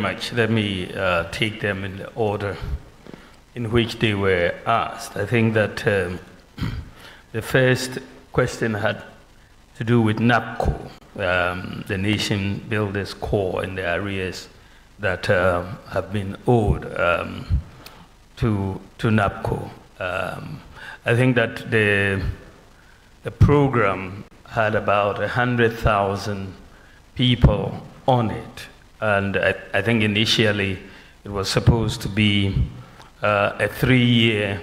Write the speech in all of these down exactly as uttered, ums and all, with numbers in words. much. Let me uh, take them in the order in which they were asked. I think that um, the first question had to do with NABCO, um, the Nation Builders Corps, and the arrears that uh, have been owed um, to, to NABCO. Um, I think that the, the program had about one hundred thousand people on it. And I, I think initially it was supposed to be uh, a three-year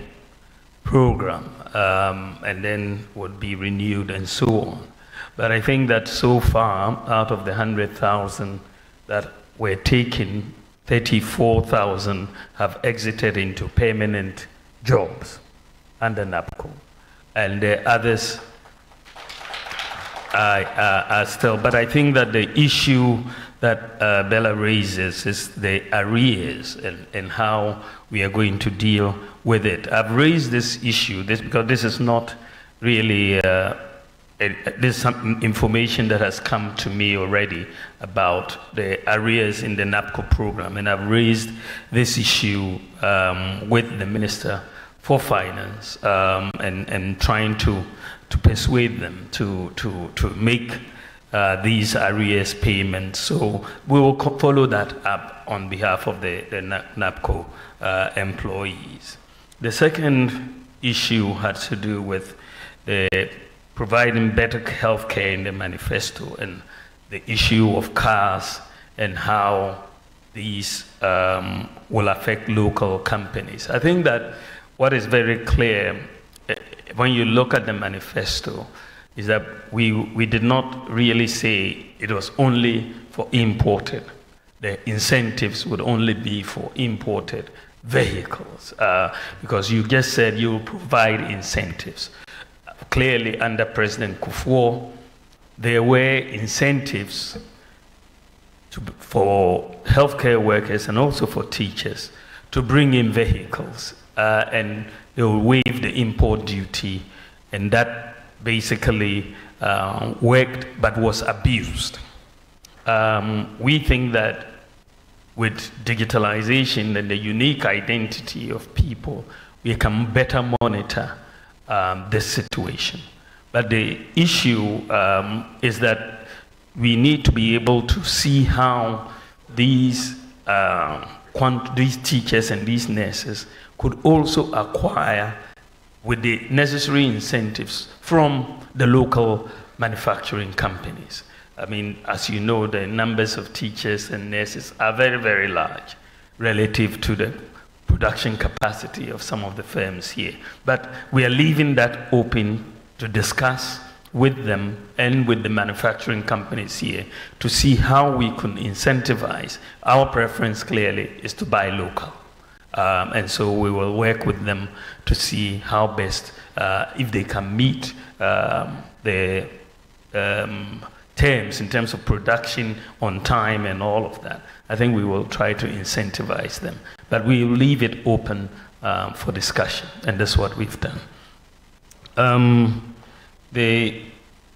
program, um, and then would be renewed and so on. But I think that so far, out of the one hundred thousand that were taken, thirty-four thousand have exited into permanent jobs under NABCO. And the others are, are, are still. But I think that the issue that uh, Bella raises is the arrears and, and how we are going to deal with it. I've raised this issue this, because this is not really, uh, a, there's some information that has come to me already about the arrears in the NABCO program, and I've raised this issue um, with the Minister for Finance um, and, and trying to, to persuade them to, to, to make Uh, these arrears payments. So we will follow that up on behalf of the, the NABCO uh, employees. The second issue had to do with the providing better health care in the manifesto, and the issue of cars and how these um, will affect local companies. I think that what is very clear when you look at the manifesto is that we, we did not really say it was only for imported. The incentives would only be for imported vehicles, uh, because you just said you provide incentives. Clearly, under President Kufuor, there were incentives to, for healthcare workers and also for teachers to bring in vehicles, uh, and they will waive the import duty, and that basically uh, worked but was abused. Um, we think that with digitalization and the unique identity of people, we can better monitor um, this situation. But the issue um, is that we need to be able to see how these, uh, quant these teachers and these nurses could also acquire with the necessary incentives from the local manufacturing companies. I mean, as you know, the numbers of teachers and nurses are very, very large relative to the production capacity of some of the firms here. But we are leaving that open to discuss with them and with the manufacturing companies here to see how we can incentivize. Our preference clearly is to buy local. Um, and so we will work with them to see how best, uh, if they can meet um, the um, terms in terms of production on time and all of that. I think we will try to incentivize them. But we will leave it open um, for discussion, and that's what we've done. Um, the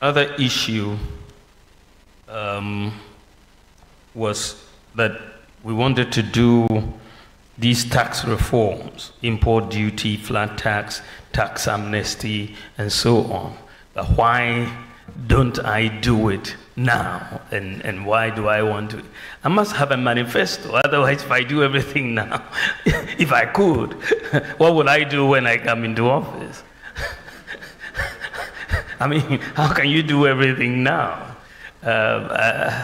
other issue um, was that we wanted to do these tax reforms, import duty, flat tax, tax amnesty, and so on. But why don't I do it now? And, and why do I want to? I must have a manifesto, otherwise if I do everything now, if I could, what would I do when I come into office? I mean, how can you do everything now? Uh, uh,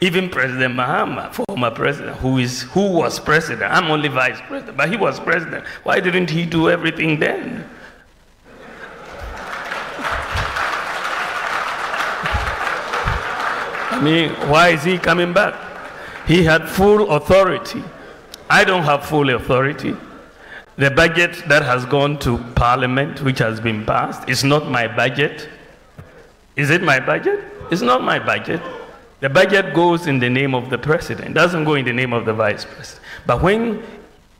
even President Mahama, former president, who is who was president, I'm only vice president, but he was president. Why didn't he do everything then? I mean, why is he coming back? He had full authority. I don't have full authority. The budget that has gone to Parliament, which has been passed, is not my budget. Is it my budget? It's not my budget. The budget goes in the name of the president. It doesn't go in the name of the vice president. But when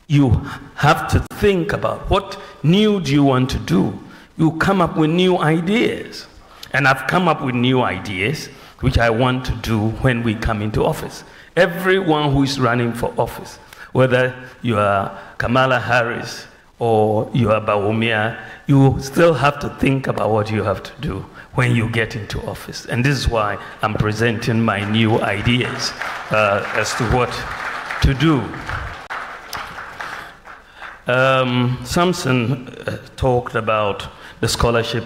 you have to think about what new do you want to do, you come up with new ideas. And I've come up with new ideas, which I want to do when we come into office. everyone who is running for office, whether you are Kamala Harris or you are Bawumia, you still have to think about what you have to do when you get into office. And this is why I'm presenting my new ideas uh, as to what to do. Um, Samson uh, talked about the scholarship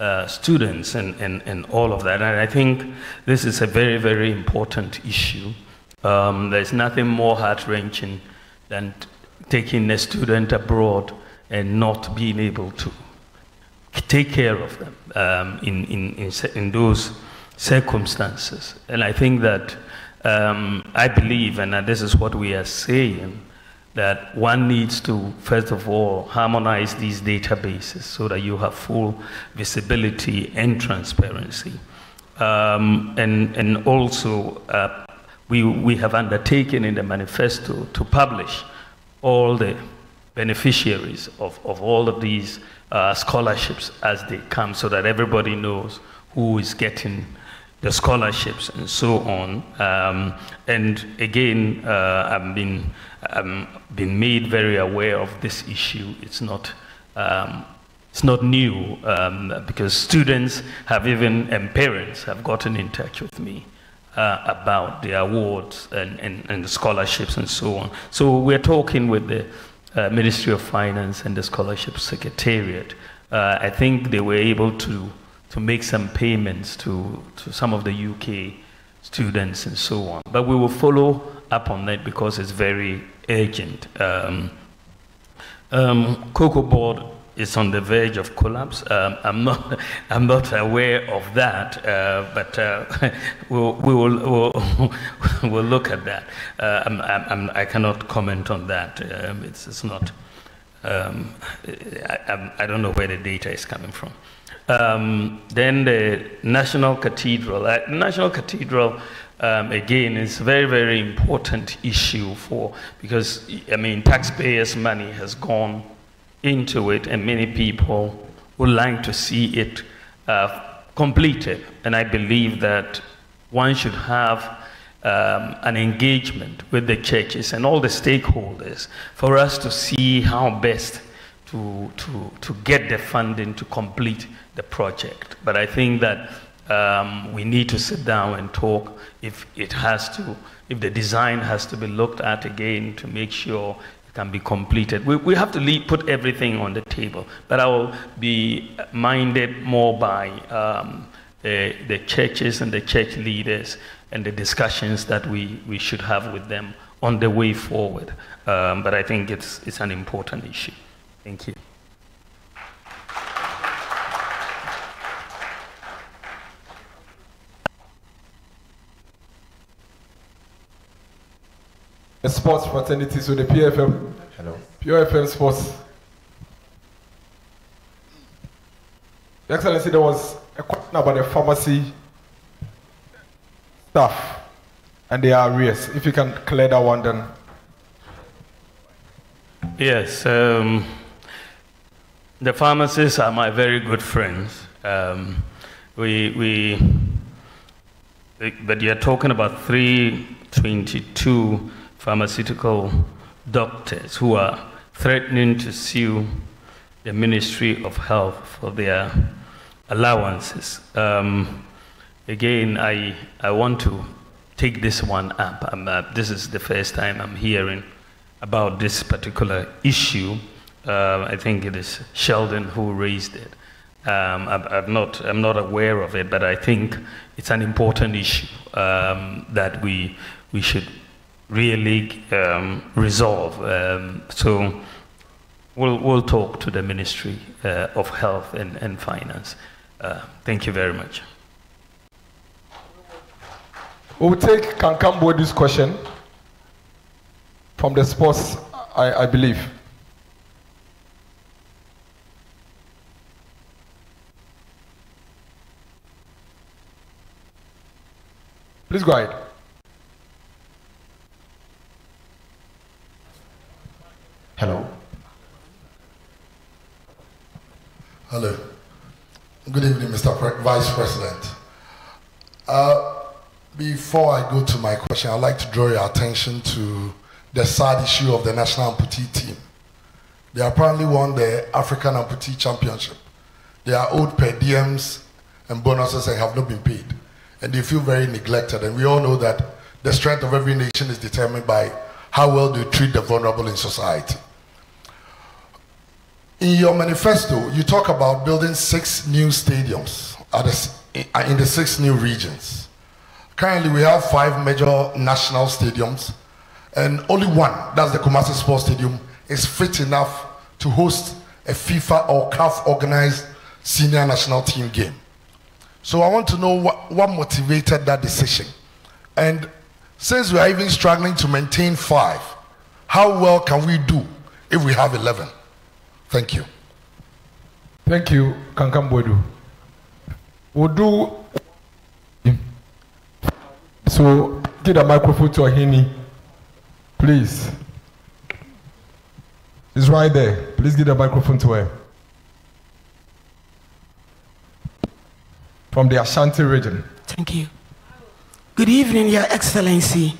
uh, students and, and, and all of that. And I think this is a very, very important issue. Um, there's nothing more heart-wrenching than taking a student abroad and not being able to take care of them um, in, in, in, in those circumstances. And I think that um, I believe, and this is what we are saying, that one needs to, first of all, harmonize these databases so that you have full visibility and transparency. Um, and, and also, uh, we, we have undertaken in the manifesto to publish all the beneficiaries of, of all of these uh, scholarships as they come, so that everybody knows who is getting the scholarships and so on. Um, and again, uh, I've been, um, been made very aware of this issue. It's not, um, it's not new, um, because students have even, and parents have gotten in touch with me Uh, about the awards and, and, and the scholarships and so on. So we're talking with the uh, Ministry of Finance and the Scholarship Secretariat. Uh, I think they were able to, to make some payments to, to some of the U K students and so on. But we will follow up on that because it's very urgent. Um, um, Cocoa Board is on the verge of collapse. Um, I'm not. I'm not aware of that, uh, but uh, we'll, we will. We'll, we'll look at that. Uh, I'm, I'm, I cannot comment on that. Um, it's, it's not. Um, I, I don't know where the data is coming from. Um, then the National Cathedral. Uh, National Cathedral. Um, again, it's a very, very important issue for because I mean, taxpayers' money has gone into it, and many people would like to see it uh, completed. And I believe that one should have um, an engagement with the churches and all the stakeholders for us to see how best to, to, to get the funding to complete the project. But I think that um, we need to sit down and talk if it has to, if the design has to be looked at again to make sure can be completed. We, we have to leave, put everything on the table, but I will be minded more by um, the, the churches and the church leaders and the discussions that we, we should have with them on the way forward. Um, but I think it's, it's an important issue. Thank you. The sports fraternity, so the P F M. Hello. P F M Sports. Your Excellency, there was a question about the pharmacy staff and their arrears. If you can clear that one, then. Yes. Um, the pharmacists are my very good friends. Um, we, we, but you're talking about three twenty-two. Pharmaceutical doctors who are threatening to sue the Ministry of Health for their allowances. Um, again, I, I want to take this one up. I'm, uh, this is the first time I'm hearing about this particular issue. Uh, I think it is Sheldon who raised it. Um, I, I'm, not, I'm not aware of it, but I think it's an important issue um, that we, we should really um, resolve. Um, so we'll, we'll talk to the Ministry uh, of Health and, and Finance. Uh, thank you very much. We'll take Kankambodi's question from the sports, I, I believe. Please go ahead. Hello. Hello. Good evening, Mister Pre Vice President. Uh, Before I go to my question, I'd like to draw your attention to the sad issue of the National Amputee team. They apparently won the African Amputee Championship. They are owed per diems and bonuses and have not been paid. And they feel very neglected. And we all know that the strength of every nation is determined by how well they treat the vulnerable in society. In your manifesto, you talk about building six new stadiums in the six new regions. Currently, we have five major national stadiums, and only one, that's the Kumasi Sports Stadium, is fit enough to host a FIFA or CAF organized senior national team game. So I want to know what, what motivated that decision. And since we are even struggling to maintain five, how well can we do if we have eleven? Thank you. Thank you, Kankambwedu. We'll do... So, give the microphone to Ahini, please. It's right there. Please give the microphone to her. From the Ashanti region. Thank you. Good evening, Your Excellency.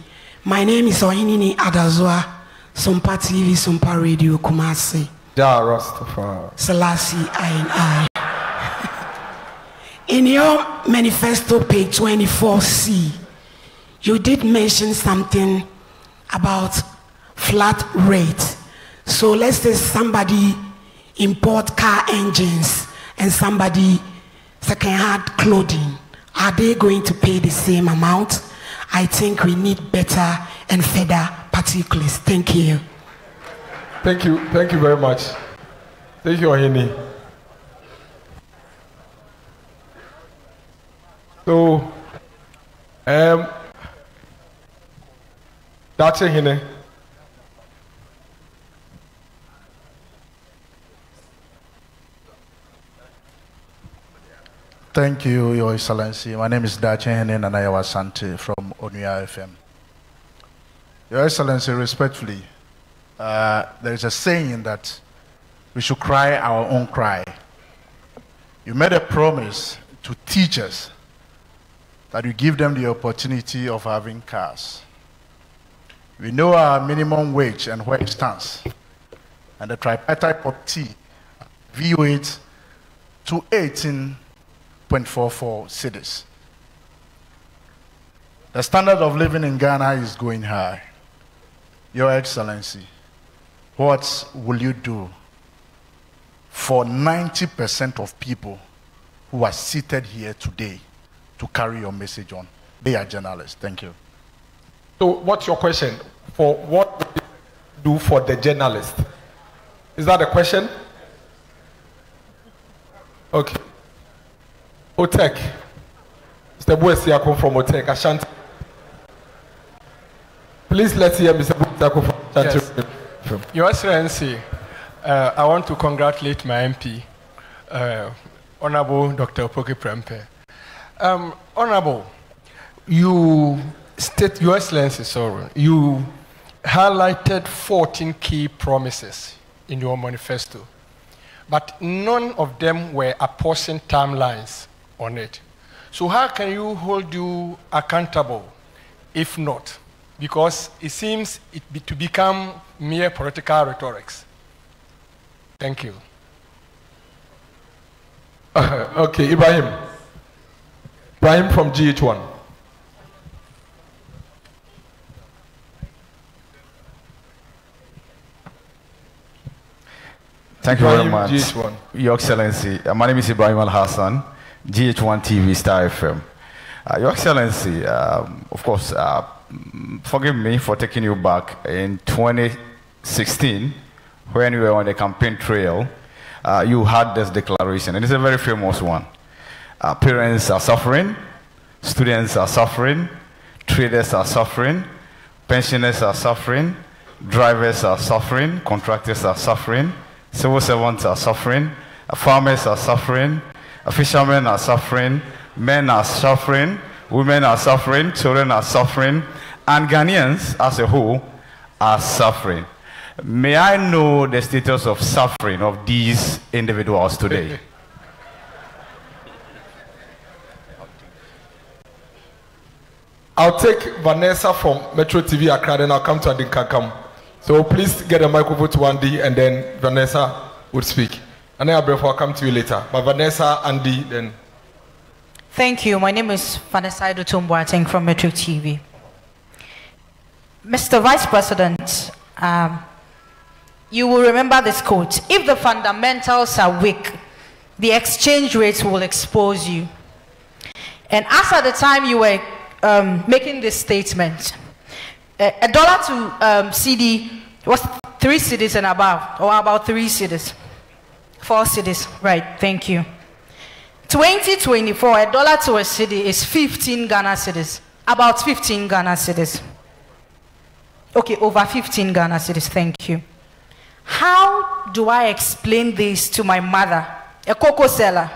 My name is Onyia Adazua, Sumpa T V, Sumpa Radio, Kumasi. Yeah, Rastafari. Selassie, I and I. In your manifesto, page twenty-four C, you did mention something about flat rate. So let's say somebody import car engines and somebody second-hand clothing. Are they going to pay the same amount? I think we need better and further particulars. Thank you. Thank you. Thank you very much. Thank you, Ohini. So, um, that's Ohini. Thank you, Your Excellency. My name is Dachi Henin and I was Asante from Onyia F M. Your Excellency, respectfully, uh, there is a saying that we should cry our own cry. You made a promise to teachers that you give them the opportunity of having cars. We know our minimum wage and where it stands. And the tripartite committee view it to eighteen point four four cities. The standard of living in Ghana is going high. Your Excellency, what will you do for ninety percent of people who are seated here today to carry your message on? They are journalists. Thank you. So what's your question? For what will you do for the journalist? Is that a question? Okay. Otek, Mister Buesiako from Otek, Ashanti. Please let's hear Mister Buesiako from Ashanti. Yes. Your Excellency, uh, I want to congratulate my M P, uh, Honorable Doctor Opoke Prempe. Um, Honorable, you state, Your Excellency, sorry, you highlighted fourteen key promises in your manifesto, but none of them were apportioned timelines on it. So how can you hold you accountable if not? Because it seems it be to become mere political rhetorics. Thank you. Uh, okay, Ibrahim. Ibrahim from G H one. Thank you Ibrahim, very much, G H one. Your Excellency. My name is Ibrahim Al-Hassan, G H one T V, Star F M. Uh, Your Excellency, um, of course, uh, forgive me for taking you back in twenty sixteen, when you were on the campaign trail, uh, you had this declaration, and it's a very famous one. Uh, parents are suffering, students are suffering, traders are suffering, pensioners are suffering, drivers are suffering, contractors are suffering, civil servants are suffering, uh, farmers are suffering, fishermen are suffering, men are suffering, women are suffering, children are suffering, and Ghanaians as a whole are suffering. May I know the status of suffering of these individuals today? I'll take Vanessa from Metro T V Accra, then I'll come to Adinkankam. So please get a microphone to Andy, and then Vanessa would speak. And then I'll, I'll come to you later. But Vanessa, Andy, then. Thank you. My name is Vanessa Idutum Boateng from Metro T V. Mister Vice President, um, you will remember this quote. If the fundamentals are weak, the exchange rates will expose you. And as at the time you were um, making this statement, a, a dollar to um, C D was three cedis and above, or about three cedis, four cedis, right, thank you. twenty twenty-four, a dollar to a cedi is fifteen Ghana cedis, about fifteen Ghana cedis. Okay, over fifteen Ghana cedis, thank you. How do I explain this to my mother, a cocoa seller,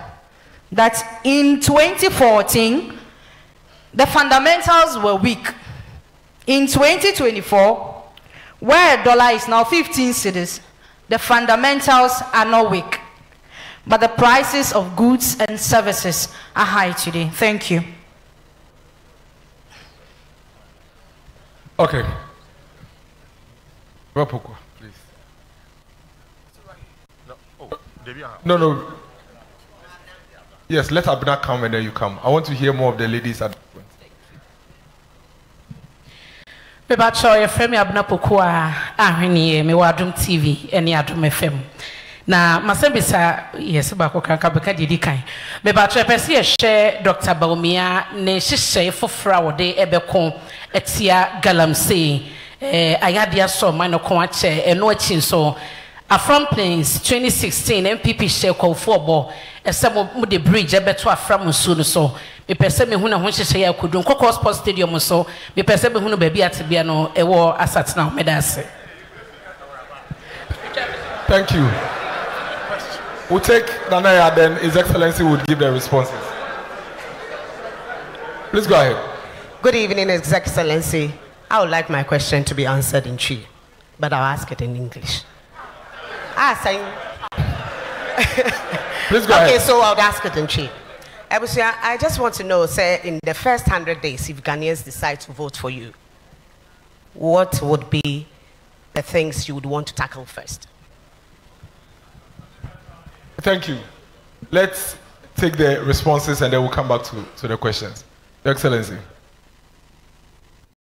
that in twenty fourteen, the fundamentals were weak. In twenty twenty-four, where a dollar is now fifteen cedis, the fundamentals are not weak, but the prices of goods and services are high today. Thank you. Okay. Rapoko, please. No, no. Yes, let Abna come and then you come. I want to hear more of the ladies at the point. Bebacho, Femi Abna Pokua, Ahini, Miwadum T V, and Yadum F M. Na masembisa yes bako kanka beka didi kan me ba to pese ye hye Doctor Bawumia ne hye fofra wo de ebeko etia galamsey eh ayadia so mano ko ache eno achi so afram plains twenty sixteen M P P hye ko football esemo mu de bridge ebeto afram so so me pese me hu na ho hye ye akodun Cocoa Sports Stadium so me pese me hu no ba bi atebia no ewo asatna medase. Thank you. We'll take Nanaya, then His Excellency would give the responses. Please go ahead. Good evening, His Excellency. I would like my question to be answered in Chi, but I'll ask it in English. Ah, sign. Please go okay, ahead. Okay, so I'll ask it in Chi. Abusia, I just want to know, sir, in the first hundred days, if Ghanaians decide to vote for you, what would be the things you would want to tackle first? Thank you. Let's take the responses and then we'll come back to, to the questions. Your Excellency.